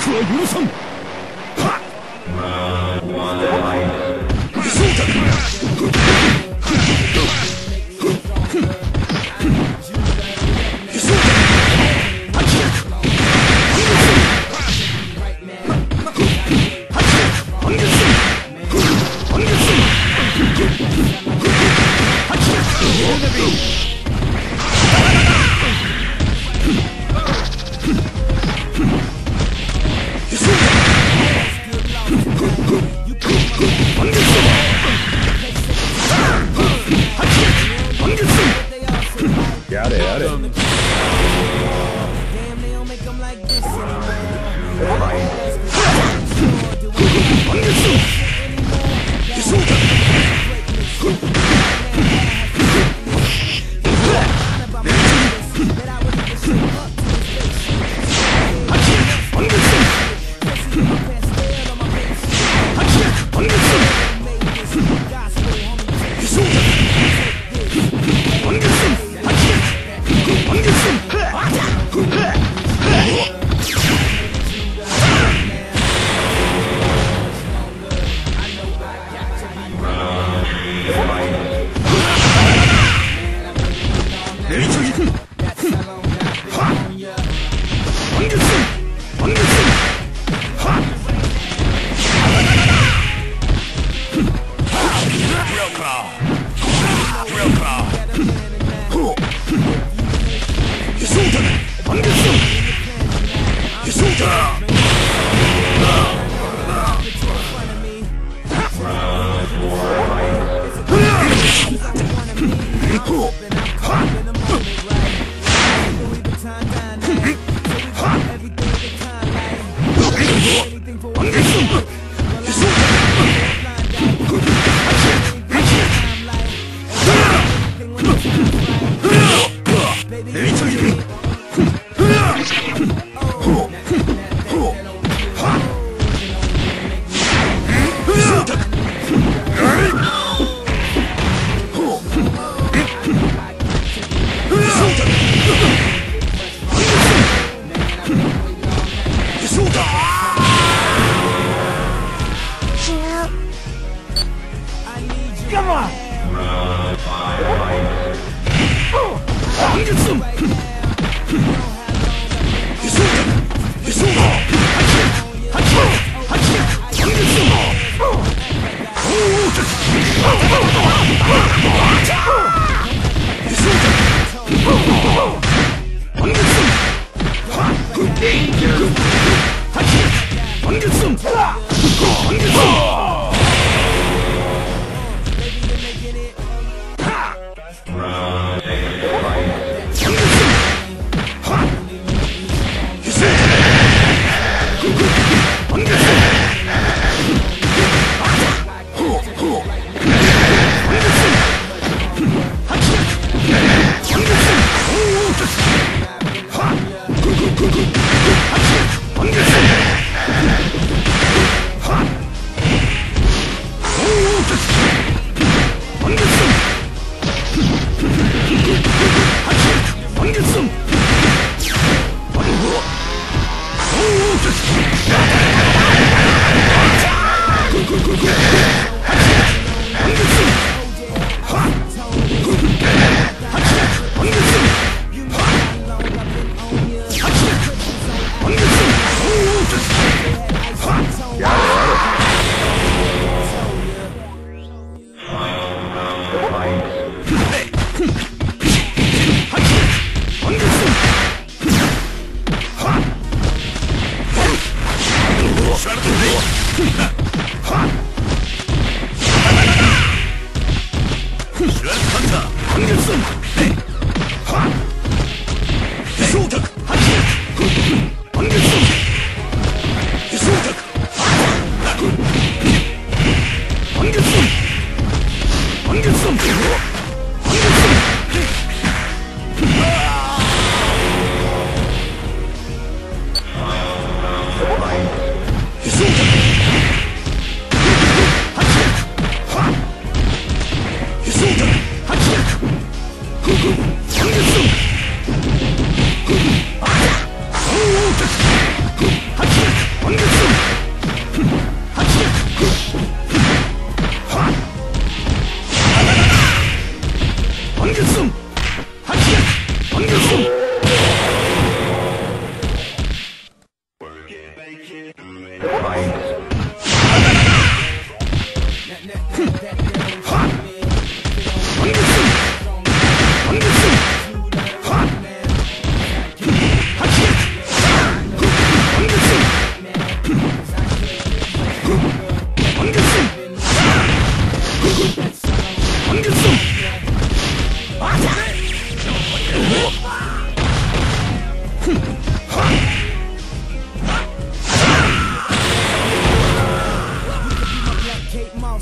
策は許さん。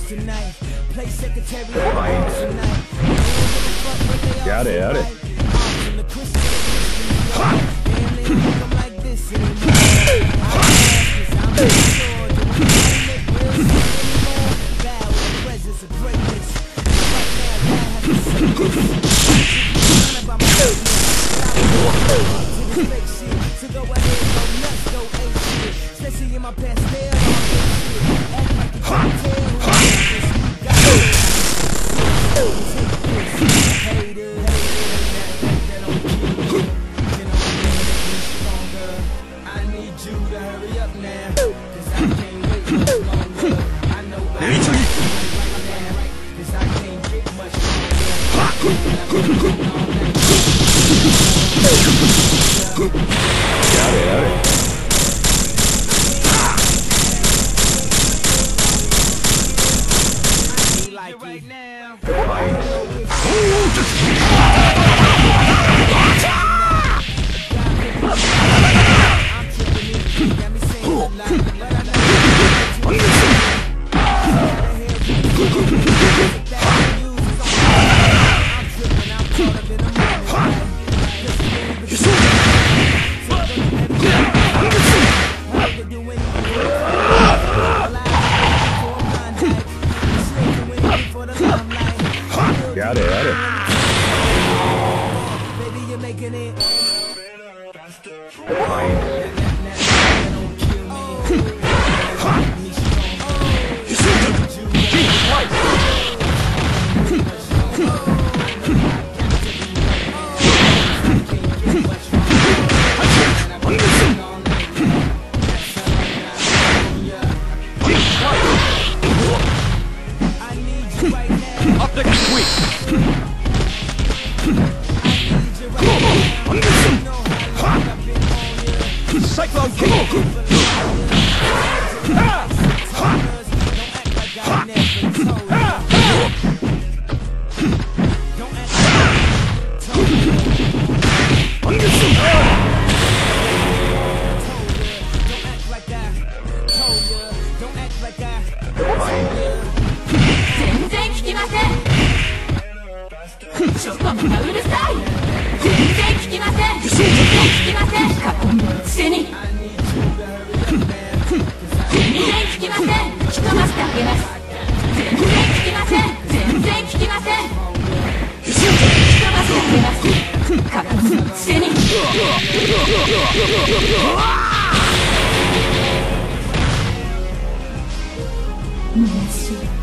Tonight, play secretary tonight. Got it, got it. Merci.